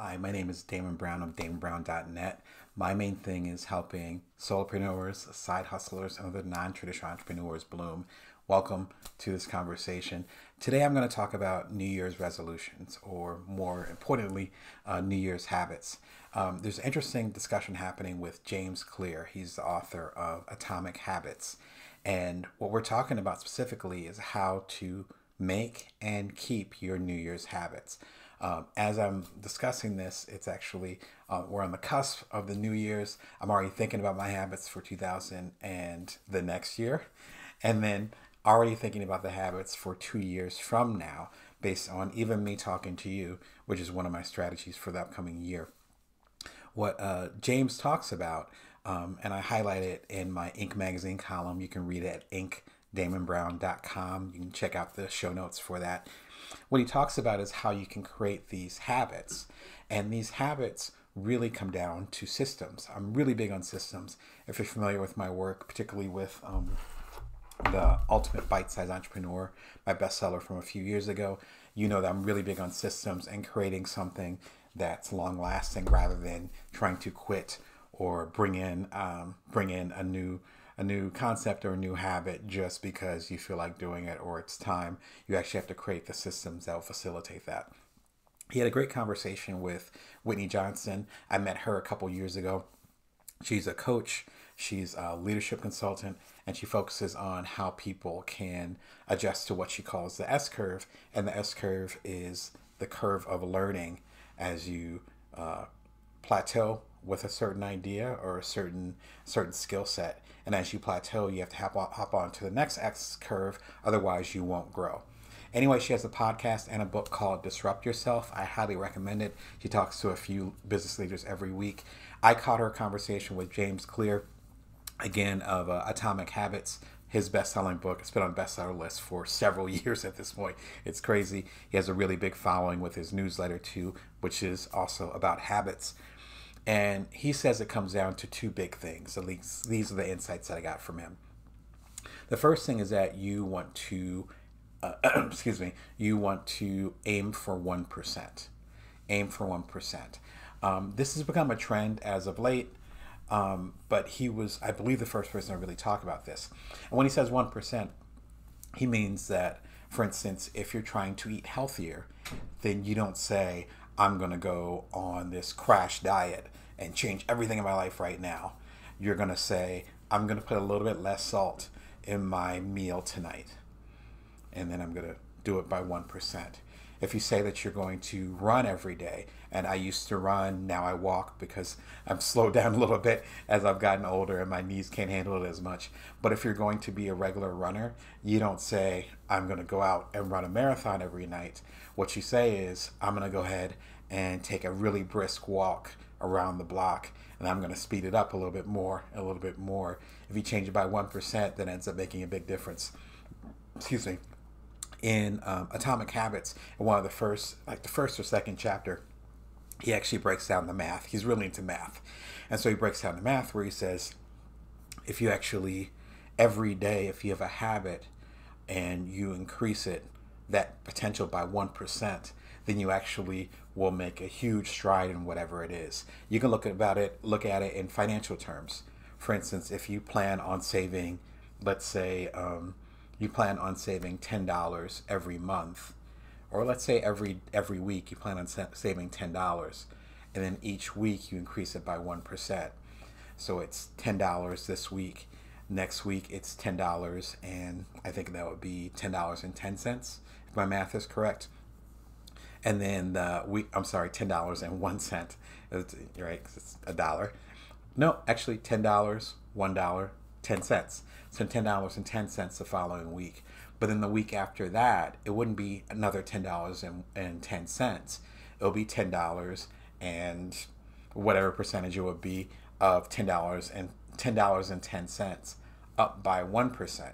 Hi, my name is Damon Brown of damonbrown.net. My main thing is helping solopreneurs, side hustlers, and other non-traditional entrepreneurs bloom. Welcome to this conversation. Today I'm going to talk about New Year's resolutions, or more importantly, New Year's habits. There's an interesting discussion happening with James Clear. He's the author of Atomic Habits. And what we're talking about specifically is how to make and keep your New Year's habits. As I'm discussing this, it's actually, we're on the cusp of the New Year's. I'm already thinking about my habits for 2000 and the next year, and then already thinking about the habits for 2 years from now, based on even me talking to you, which is one of my strategies for the upcoming year. What James talks about, and I highlight it in my Ink magazine column, you can read it at inkdamonbrown.com. You can check out the show notes for that. What he talks about is how you can create these habits, and these habits really come down to systems. I'm really big on systems. If you're familiar with my work, particularly with the Ultimate Bite Size Entrepreneur, my bestseller from a few years ago, you know that I'm really big on systems and creating something that's long lasting rather than trying to quit or bring in a new concept or a new habit just because you feel like doing it or it's time. You actually have to create the systems that will facilitate that. He had a great conversation with Whitney Johnson. I met her a couple years ago. She's a coach, she's a leadership consultant, and she focuses on how people can adjust to what she calls the S-curve. And the S-curve is the curve of learning as you plateau with a certain idea or a certain skill set. And as you plateau, you have to hop on to the next X curve, otherwise you won't grow. Anyway, she has a podcast and a book called Disrupt Yourself. I highly recommend it. She talks to a few business leaders every week. I caught her conversation with James Clear, again, of Atomic Habits, his best-selling book. It's been on bestseller lists for several years at this point. It's crazy. He has a really big following with his newsletter too, which is also about habits. And he says it comes down to two big things. At least these are the insights that I got from him. The first thing is that you want to, aim for 1%. Aim for 1%. This has become a trend as of late, but he was, I believe, the first person to really talk about this. And when he says 1%, he means that, for instance, if you're trying to eat healthier, then you don't say, I'm going to go on this crash diet and change everything in my life right now. You're going to say, I'm going to put a little bit less salt in my meal tonight, and then I'm going to do it by 1%. If you say that you're going to run every day, and I used to run, now I walk because I've slowed down a little bit as I've gotten older and my knees can't handle it as much. But if you're going to be a regular runner, you don't say, I'm going to go out and run a marathon every night. What you say is, I'm going to go ahead and take a really brisk walk around the block, and I'm going to speed it up a little bit more. If you change it by 1%, that ends up making a big difference. Excuse me. In Atomic Habits, in one of the first, like the first or second chapter, he actually breaks down the math. He's really into math. And so he breaks down the math where he says, if you actually, every day, if you have a habit and you increase it, that potential by 1%, then you actually will make a huge stride in whatever it is. You can look at it in financial terms. For instance, if you plan on saving, let's say, you plan on saving $10 every month, or let's say every week you plan on saving $10, and then each week you increase it by 1%. So it's $10 this week. Next week it's $10, and I think that would be $10.10 if my math is correct. And then $10.01, right? 'Cause it's a dollar. No, actually $10, $1. 10 cents. So $10.10 the following week, but then the week after that it wouldn't be another $10.10. It'll be $10 and whatever percentage it would be of $10 and $10.10, up by 1%.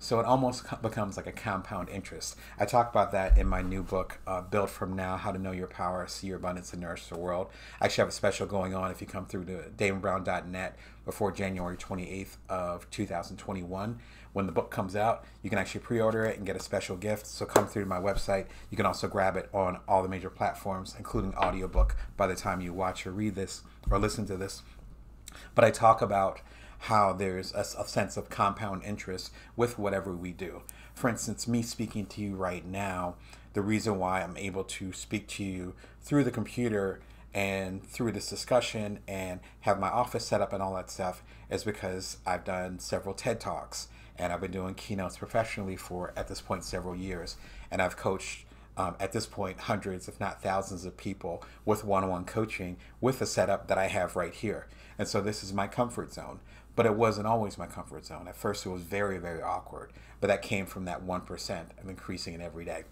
So it almost becomes like a compound interest. I talk about that in my new book, Build From Now, How to Know Your Power, See Your Abundance, and Nourish the World. I actually have a special going on if you come through to damonbrown.net before January 28th of 2021. When the book comes out, you can actually pre-order it and get a special gift. So come through to my website. You can also grab it on all the major platforms, including audiobook, by the time you watch or read this or listen to this. But I talk about how there's a sense of compound interest with whatever we do. For instance, me speaking to you right now, the reason why I'm able to speak to you through the computer and through this discussion and have my office set up and all that stuff is because I've done several TED Talks and I've been doing keynotes professionally for, at this point, several years. And I've coached, at this point, hundreds, if not thousands of people with one-on-one coaching with the setup that I have right here. And so this is my comfort zone. But it wasn't always my comfort zone. At first, it was very, very awkward. But that came from that 1% of increasing it every day.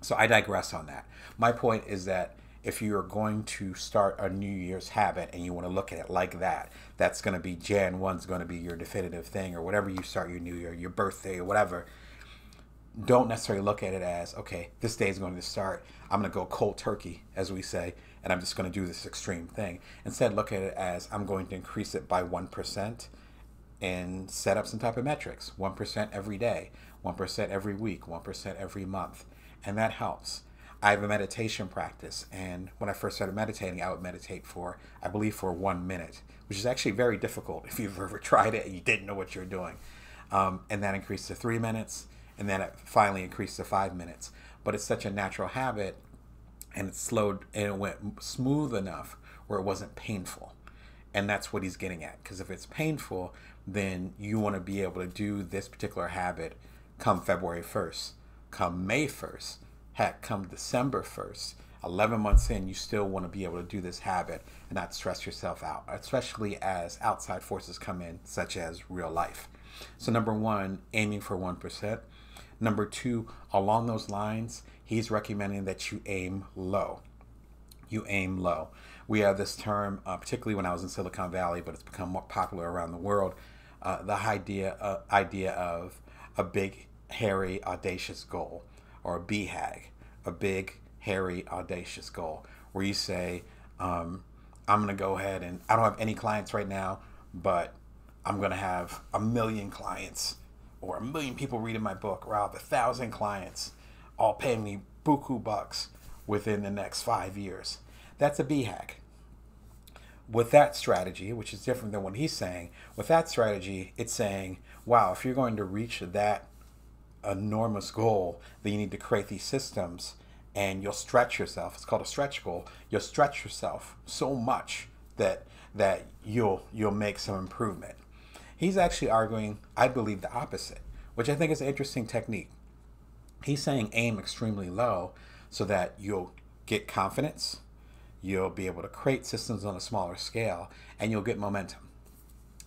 So I digress on that. My point is that if you're going to start a New Year's habit and you want to look at it like that, that's going to be Jan 1's going to be your definitive thing, or whatever you start your new year, your birthday or whatever. Don't necessarily look at it as, okay, this day is going to start. I'm going to go cold turkey, as we say, and I'm just going to do this extreme thing. Instead, look at it as I'm going to increase it by 1% and set up some type of metrics. 1% every day, 1% every week, 1% every month. And that helps. I have a meditation practice, and when I first started meditating, I would meditate for, I believe, for 1 minute, which is actually very difficult if you've ever tried it and you didn't know what you're doing. And that increased to 3 minutes, and then it finally increased to 5 minutes. But it's such a natural habit, and it slowed and it went smooth enough where it wasn't painful. And that's what he's getting at, because if it's painful, then you want to be able to do this particular habit come February 1st, come May 1st, heck, come December 1st. 11 months in, you still want to be able to do this habit and not stress yourself out, especially as outside forces come in, such as real life. So number one, aiming for 1%. Number two, along those lines, he's recommending that you aim low. You aim low. We have this term, particularly when I was in Silicon Valley, but it's become more popular around the world, the idea of a big, hairy, audacious goal, or a BHAG, a big, hairy, audacious goal, where you say, I'm going to go ahead and I don't have any clients right now, but I'm going to have 1 million clients, or 1 million people reading my book, or I'll have 1,000 clients all paying me buku bucks within the next 5 years. That's a BHAG. With that strategy, which is different than what he's saying, with that strategy, it's saying, wow, if you're going to reach that enormous goal, then you need to create these systems and you'll stretch yourself. It's called a stretch goal. You'll stretch yourself so much that you'll make some improvement. He's actually arguing, I believe, the opposite, which I think is an interesting technique. He's saying aim extremely low so that you'll get confidence, you'll be able to create systems on a smaller scale, and you'll get momentum.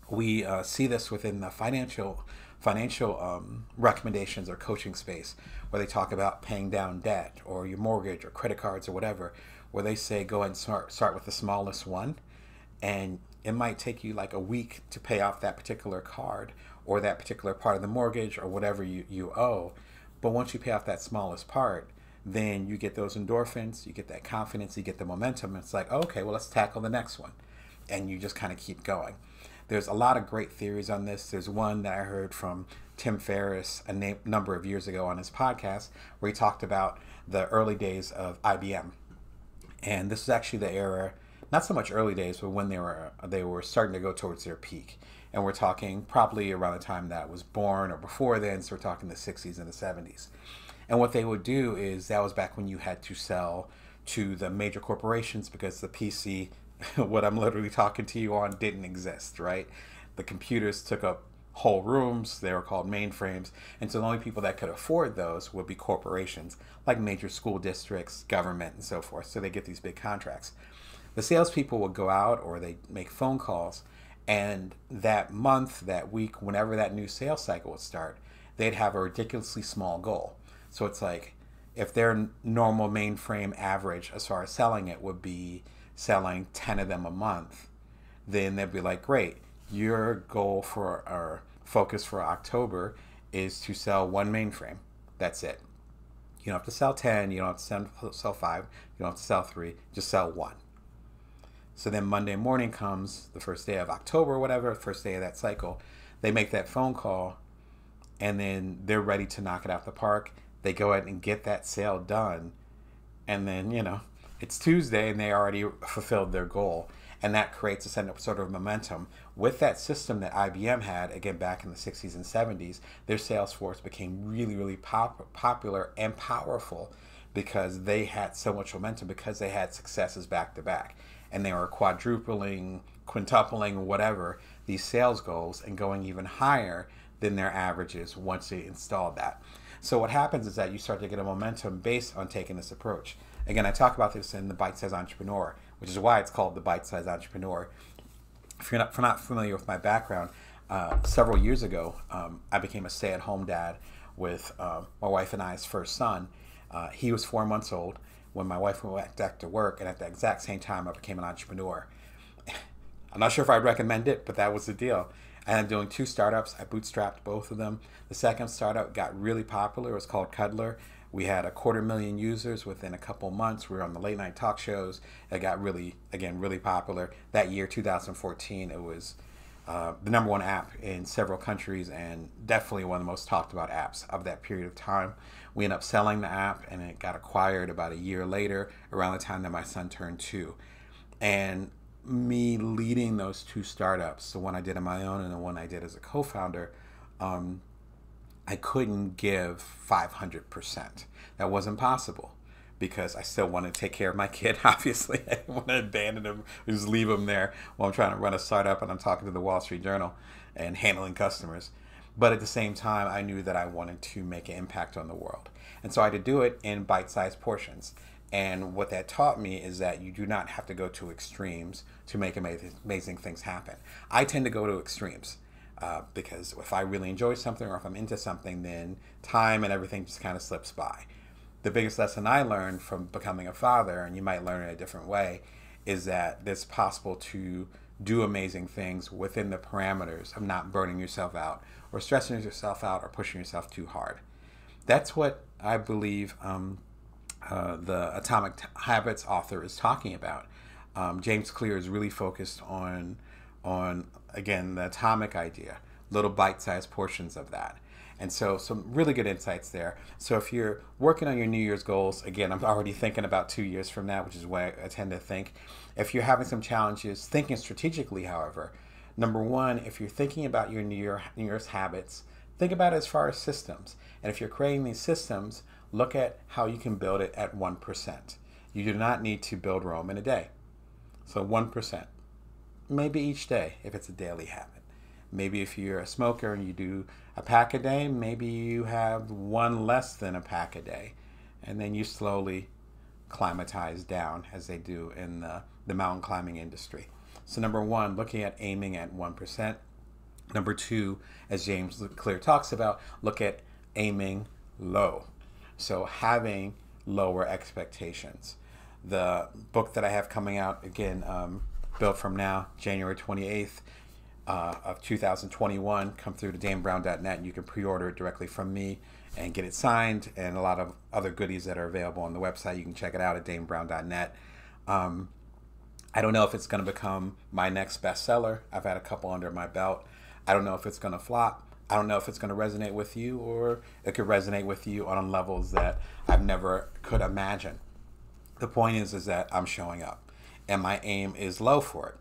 We see this within the financial recommendations or coaching space, where they talk about paying down debt or your mortgage or credit cards or whatever, where they say go and start with the smallest one, and it might take you like a week to pay off that particular card or that particular part of the mortgage or whatever you owe. But once you pay off that smallest part, then you get those endorphins, you get that confidence, you get the momentum. It's like, okay, well, let's tackle the next one. And you just kind of keep going. There's a lot of great theories on this. There's one that I heard from Tim Ferriss a number of years ago on his podcast, where he talked about the early days of IBM. And this is actually the era, not so much early days, but when they were starting to go towards their peak. And we're talking probably around the time that I was born or before then, so we're talking the 60s and the 70s. And what they would do is, that was back when you had to sell to the major corporations because the PC, what I'm literally talking to you on, didn't exist, right? The computers took up whole rooms, they were called mainframes, and so the only people that could afford those would be corporations, like major school districts, government, and so forth. So they get these big contracts. The salespeople would go out, or they make phone calls, and that month, that week, whenever that new sales cycle would start, they'd have a ridiculously small goal. So it's like, if their normal mainframe average as far as selling it would be selling 10 of them a month, then they'd be like, great, your goal for our focus for October is to sell one mainframe. That's it. You don't have to sell 10. You don't have to sell 5. You don't have to sell 3. Just sell one. So then Monday morning comes, the first day of October, whatever, first day of that cycle. They make that phone call, and then they're ready to knock it out the park. They go ahead and get that sale done. And then, you know, it's Tuesday, and they already fulfilled their goal. And that creates a sort of momentum. With that system that IBM had, again, back in the 60s and 70s, their sales force became really, really popular and powerful because they had so much momentum, because they had successes back to back. And they were quadrupling, quintupling, whatever, these sales goals and going even higher than their averages once they installed that. So what happens is that you start to get a momentum based on taking this approach. Again, I talk about this in The Bite Size Entrepreneur, which is why it's called The Bite Size Entrepreneur. If you're not familiar with my background, several years ago, I became a stay-at-home dad with my wife and I's first son. He was 4 months old when my wife went back to work, and at the exact same time, I became an entrepreneur. I'm not sure if I'd recommend it, but that was the deal. And I'm doing two startups. I bootstrapped both of them. The second startup got really popular. It was called Cuddlr. We had 250,000 users within a couple months. We were on the late night talk shows. It got really, again, really popular. That year, 2014, it was the #1 app in several countries and definitely one of the most talked about apps of that period of time. We ended up selling the app, and it got acquired about a year later, around the time that my son turned 2. And me leading those two startups, the one I did on my own and the one I did as a co-founder, I couldn't give 500%. That wasn't possible because I still wanted to take care of my kid, obviously. I didn't want to abandon him, just leave him there while I'm trying to run a startup and I'm talking to the Wall Street Journal and handling customers. But at the same time, I knew that I wanted to make an impact on the world. And so I had to do it in bite-sized portions. And what that taught me is that you do not have to go to extremes to make amazing things happen. I tend to go to extremes. Because if I really enjoy something or if I'm into something, then time and everything just kind of slips by. The biggest lesson I learned from becoming a father, and you might learn it a different way, is that it's possible to do amazing things within the parameters of not burning yourself out or stressing yourself out or pushing yourself too hard. That's what I believe the Atomic Habits author is talking about. James Clear is really focused on again, the atomic idea, little bite-sized portions of that. And so some really good insights there. So if you're working on your New Year's goals, again, I'm already thinking about 2 years from now, which is where I tend to think. If you're having some challenges thinking strategically, however, #1, if you're thinking about your New Year's habits, think about it as far as systems. And if you're creating these systems, look at how you can build it at 1%. You do not need to build Rome in a day. So 1%. Maybe each day if it's a daily habit. Maybe if you're a smoker and you do a pack a day, maybe you have one less than a pack a day. And then you slowly climatize down as they do in the mountain climbing industry. So #1, looking at aiming at 1%. #2, as James Clear talks about, look at aiming low. So having lower expectations. The book that I have coming out, again, Build From Now, January 28th of 2021. Come through to damonbrown.net and you can pre-order it directly from me and get it signed, and a lot of other goodies that are available on the website. You can check it out at damonbrown.net. I don't know if it's going to become my next bestseller. I've had a couple under my belt. I don't know if it's going to flop. I don't know if it's going to resonate with you, or it could resonate with you on levels that I've never could imagine. The point is that I'm showing up. And my aim is low for it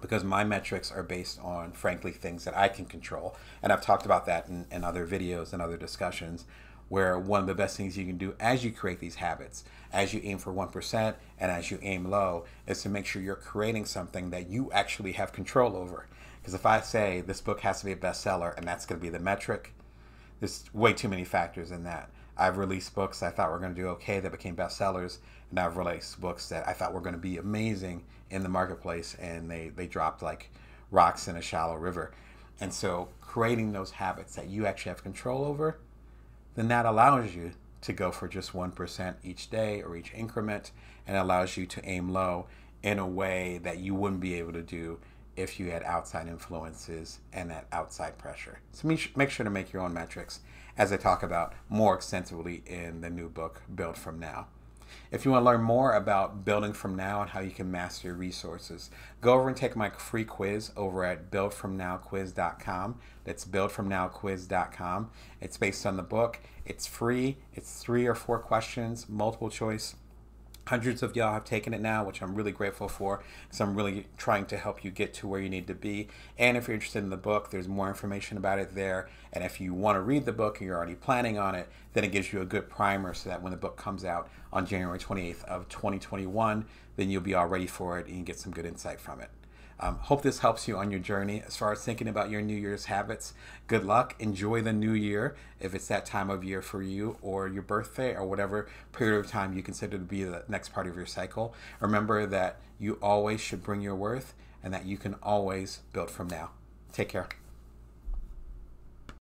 because my metrics are based on, frankly, things that I can control. And I've talked about that in other videos and other discussions, where one of the best things you can do as you create these habits, as you aim for 1% and as you aim low, is to make sure you're creating something that you actually have control over. Because if I say this book has to be a bestseller and that's going to be the metric, there's way too many factors in that. I've released books I thought were going to do okay that became bestsellers, and I've released books that I thought were going to be amazing in the marketplace, and they dropped like rocks in a shallow river. And so creating those habits that you actually have control over, then that allows you to go for just 1% each day or each increment, and allows you to aim low in a way that you wouldn't be able to do if you had outside influences and that outside pressure. So make sure to make your own metrics, as I talk about more extensively in the new book, Build From Now. If you want to learn more about Building From Now and how you can master your resources, go over and take my free quiz over at buildfromnowquiz.com. That's buildfromnowquiz.com. It's based on the book. It's free. It's 3 or 4 questions, multiple choice. Hundreds of y'all have taken it now, which I'm really grateful for, because I'm really trying to help you get to where you need to be. And if you're interested in the book, there's more information about it there. And if you want to read the book and you're already planning on it, then it gives you a good primer so that when the book comes out on January 28th of 2021, then you'll be all ready for it and you can get some good insight from it. Hope this helps you on your journey. As far as thinking about your New Year's habits, good luck. Enjoy the new year if it's that time of year for you, or your birthday, or whatever period of time you consider to be the next part of your cycle. Remember that you always should bring your worth and that you can always build from now. Take care.